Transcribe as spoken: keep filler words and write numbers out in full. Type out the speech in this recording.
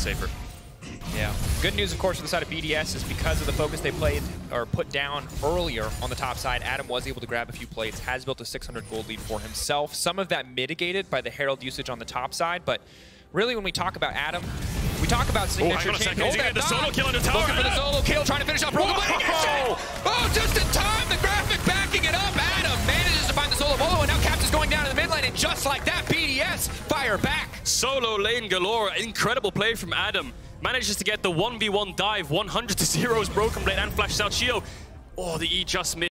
safer. Yeah. Good news, of course, on the side of B D S is because of the focus they played or put down earlier on the top side, Adam was able to grab a few plates, has built a six hundred gold lead for himself. Some of that mitigated by the Herald usage on the top side, but really when we talk about Adam, we talk about signature change. Oh, hang on a second. He's going to get the solo kill into tower. Looking for the solo kill, trying to finish off Brokenblade. Oh, oh, just in time. The graphic backing it up. Adam manages to find the solo bolo, and now Caps is going down to the mid lane, and just like that, B D S fire back. Solo lane galore. Incredible play from Adam. Manages to get the one v one dive, one hundred to zeros Brokenblade and flashes out Shio. Oh, the E just missed.